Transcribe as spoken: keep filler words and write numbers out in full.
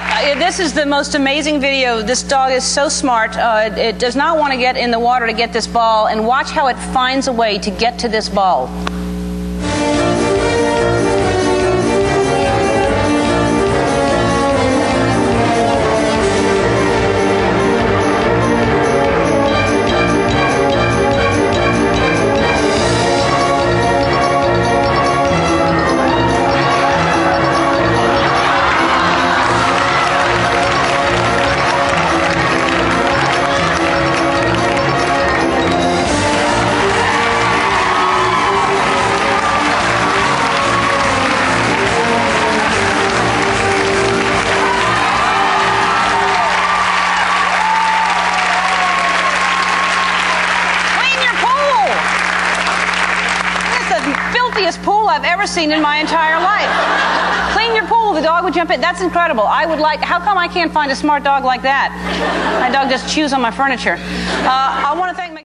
But uh, this is the most amazing video. This dog is so smart. Uh, it, it does not want to get in the water to get this ball, and watch how it finds a way to get to this ball. Filthiest pool I've ever seen in my entire life. Clean your pool, the dog would jump in. That's incredible. I would like, how come I can't find a smart dog like that? My dog just chews on my furniture. Uh, I want to thank my